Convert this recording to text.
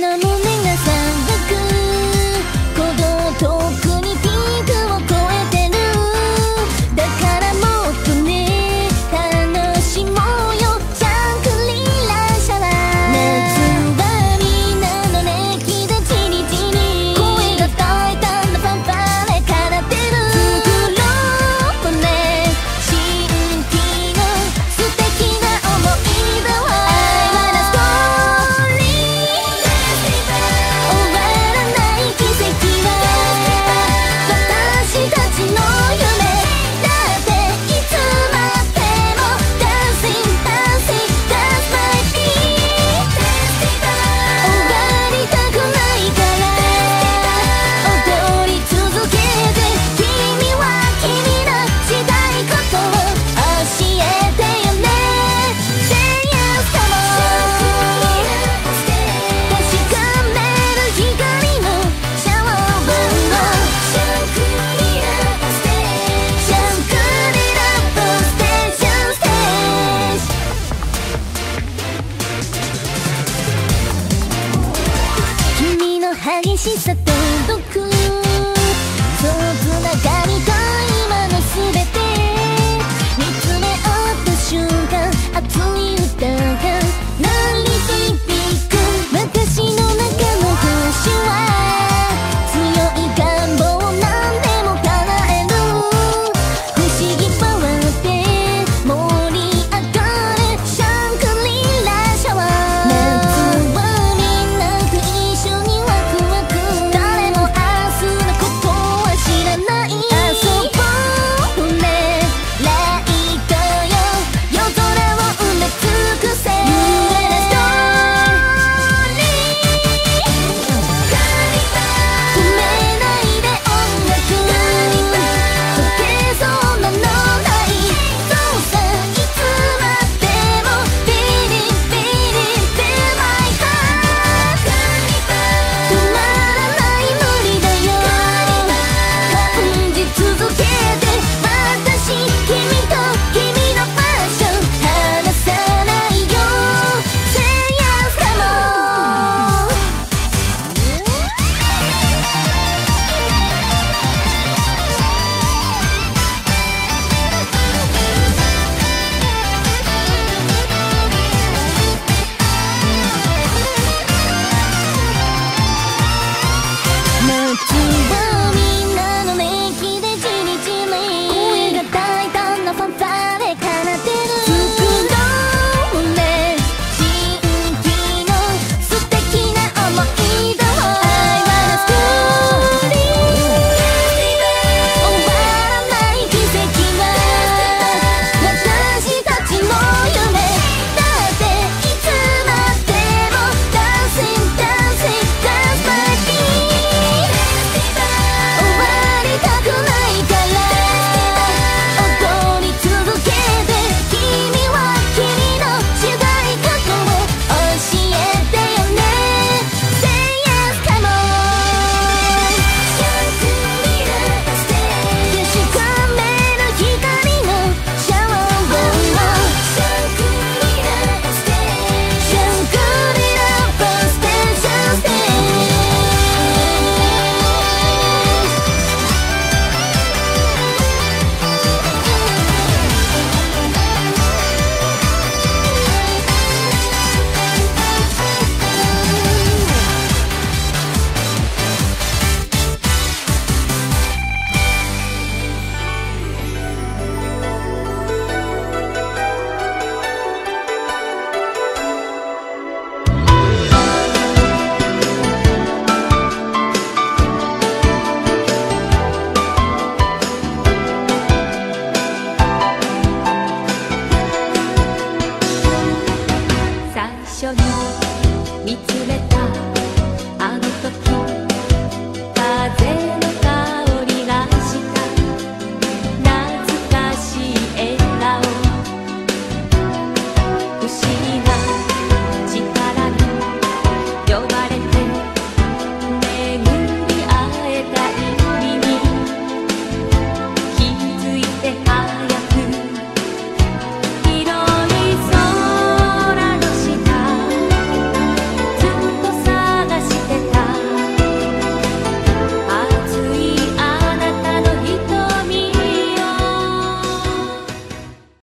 の胸が騒ぐ、鼓動とっくにピークを越えてる。だからもっとね、楽しもうよ、シャンクリラシャワー。夏はみんなの熱気でチリチリ、声が大胆なファンファーレから出る。作ろうとね、新規の素敵な思い出は激しさと毒、そうつながりと今のすべて見つめ合った瞬間、熱い